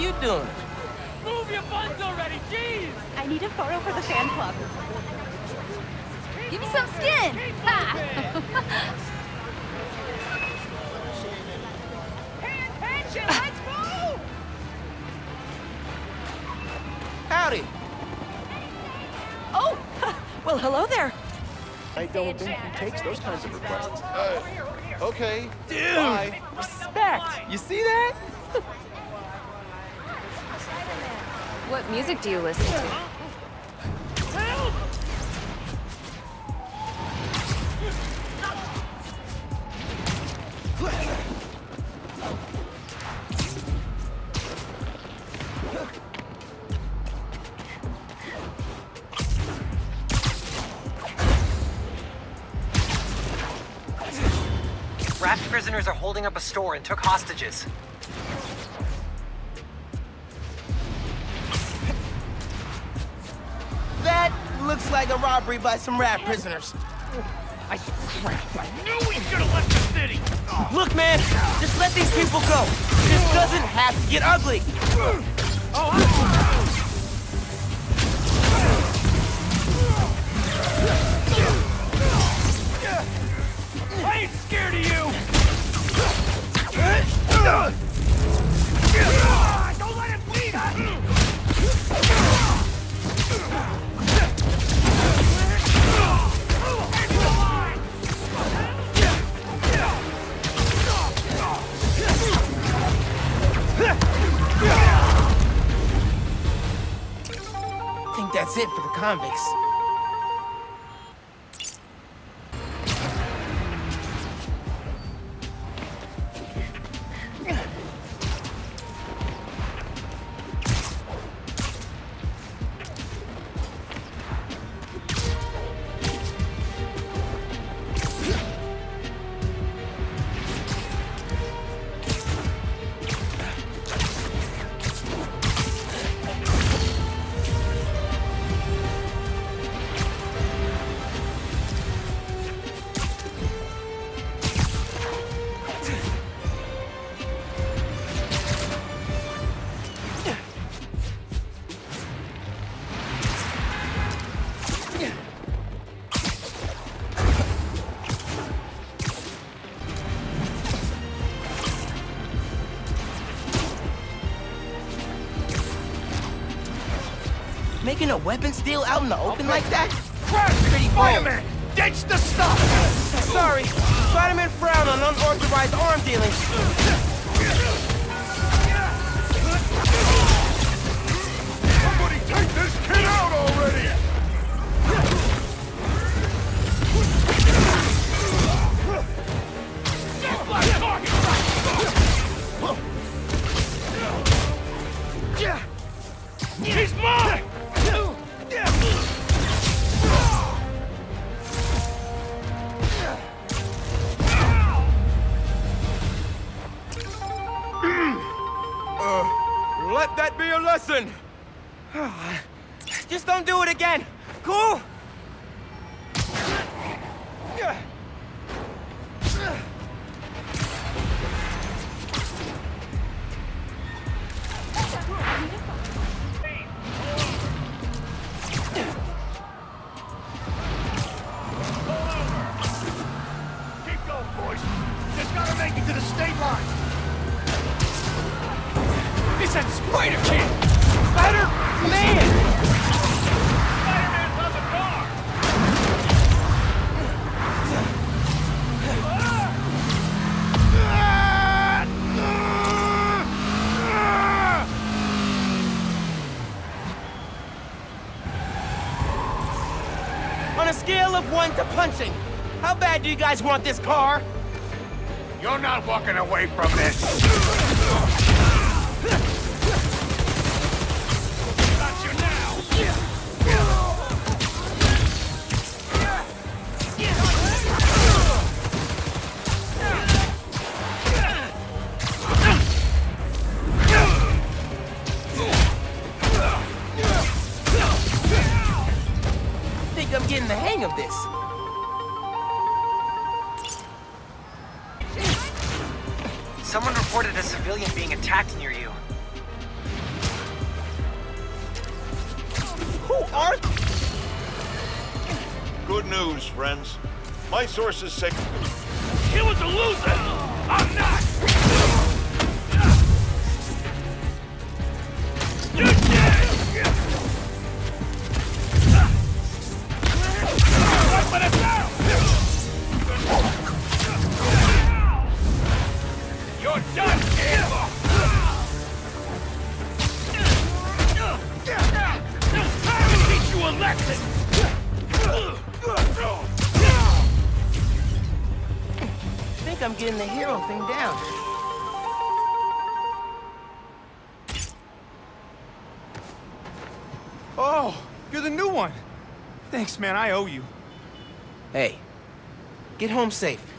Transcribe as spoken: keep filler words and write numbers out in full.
you doing? Move your buns already, jeez! I need a photo for the fan club. Give me some skin! Ha! Pay attention, let's move! Howdy! Oh! Well, hello there. I don't think he takes those kinds of requests. Uh, okay. Dude! Bye. Respect! You see that? What music do you listen to? Help! Raft prisoners are holding up a store and took hostages. Looks like a robbery by some rat prisoners. I crap! I knew he should have left the city. Look, man, just let these people go. This doesn't have to get ugly. Oh, I, I ain't scared of you. Don't let it bleed out. I think that's it for the convicts. Making a weapons deal out in the open like that? Crap! Spider-Man! Ditch the stuff! Sorry, Spider-Man frowned on unauthorized arm dealings. Somebody take this kid out already! He's mine! Let that be a lesson! Just don't do it again, cool? Keep going, boys. Just gotta make it to the state line. It's that Spider Kid! Spider-Man! Spider-Man loves a car! On a scale of one to punching, how bad do you guys want this car? You're not walking away from this! I'm getting the hang of this. Someone reported a civilian being attacked near you. Who are... Good news, friends. My sources say... He was a loser! I'm not! You did! Right, but it's out! You're done, kid! Elected! I think I'm getting the hero thing down. Oh, you're the new one. Thanks, man, I owe you. Hey, get home safe.